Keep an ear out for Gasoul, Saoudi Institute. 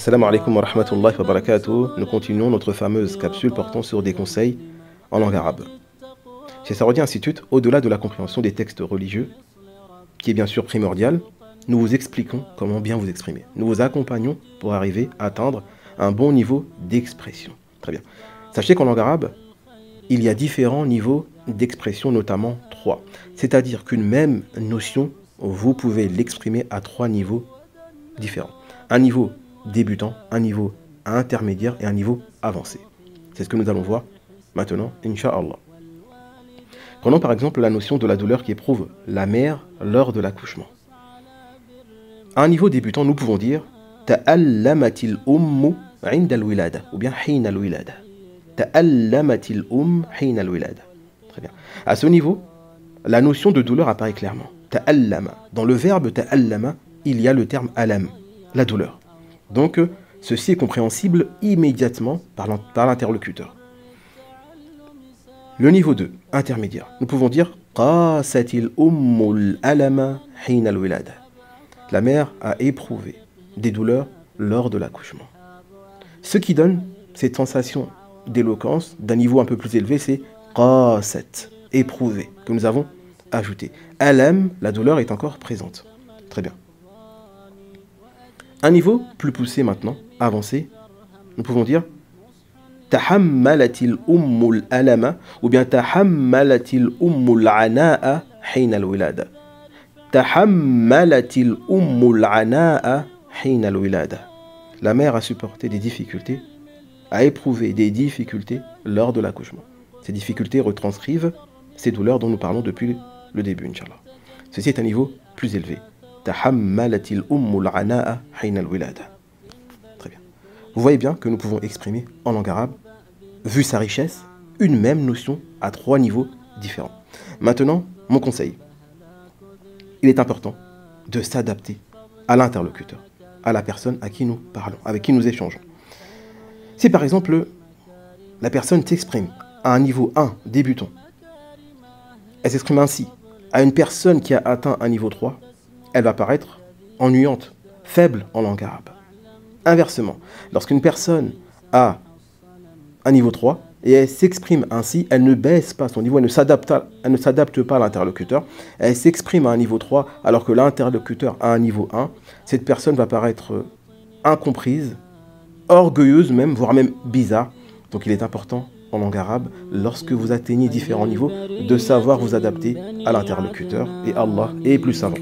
Assalamu alaikum wa rahmatullahi wa barakatuh. Nous continuons notre fameuse capsule portant sur des conseils en langue arabe. Chez Saoudi Institute, au-delà de la compréhension des textes religieux, qui est bien sûr primordiale, nous vous expliquons comment bien vous exprimer. Nous vous accompagnons pour arriver à atteindre un bon niveau d'expression. Très bien. Sachez qu'en langue arabe, il y a différents niveaux d'expression, notamment 3. C'est-à-dire qu'une même notion, vous pouvez l'exprimer à 3 niveaux différents. Un niveau débutant, un niveau intermédiaire et un niveau avancé. C'est ce que nous allons voir maintenant, Inch'Allah. Prenons par exemple la notion de la douleur qui éprouve la mère lors de l'accouchement. À un niveau débutant, nous pouvons dire Ta'allamatil ummu 'inda al-wilada ou bien hina al-wilada. Ta'allamatil umm hina al-wilada. Très bien. À ce niveau, la notion de douleur apparaît clairement. Ta'allama. Dans le verbe ta'allama, il y a le terme alam, la douleur. Donc, ceci est compréhensible immédiatement par l'interlocuteur. Le niveau 2, intermédiaire. Nous pouvons dire Qasatil ummul alama hina al-wilada. La mère a éprouvé des douleurs lors de l'accouchement. Ce qui donne cette sensation d'éloquence d'un niveau un peu plus élevé, c'est Qasat, éprouvé, que nous avons ajouté. Alam, la douleur est encore présente. Très bien. Un niveau plus poussé maintenant, avancé, nous pouvons dire Tahammalatil ummul alama ou bien Tahammalatil ummul anaa hina al-wilada. Tahammalatil ummul anaa hina al-wilada. La mère a supporté des difficultés, a éprouvé des difficultés lors de l'accouchement. Ces difficultés retranscrivent ces douleurs dont nous parlons depuis le début, Inch'Allah. Ceci est un niveau plus élevé. Tahammalatil ummul anaa hina al-wilada. Très bien. Vous voyez bien que nous pouvons exprimer en langue arabe, vu sa richesse, une même notion à 3 niveaux différents. Maintenant, mon conseil. Il est important de s'adapter à l'interlocuteur, à la personne à qui nous parlons, avec qui nous échangeons. Si par exemple, la personne s'exprime à un niveau 1, débutant, elle s'exprime ainsi à une personne qui a atteint un niveau 3, elle va paraître ennuyante, faible en langue arabe. Inversement, lorsqu'une personne a un niveau 3 et elle s'exprime ainsi, elle ne baisse pas son niveau, elle ne s'adapte pas à l'interlocuteur, elle s'exprime à un niveau 3 alors que l'interlocuteur a un niveau 1, cette personne va paraître incomprise, orgueilleuse même, voire même bizarre. Donc il est important en langue arabe, lorsque vous atteignez différents niveaux, de savoir vous adapter à l'interlocuteur et Allah est plus savant.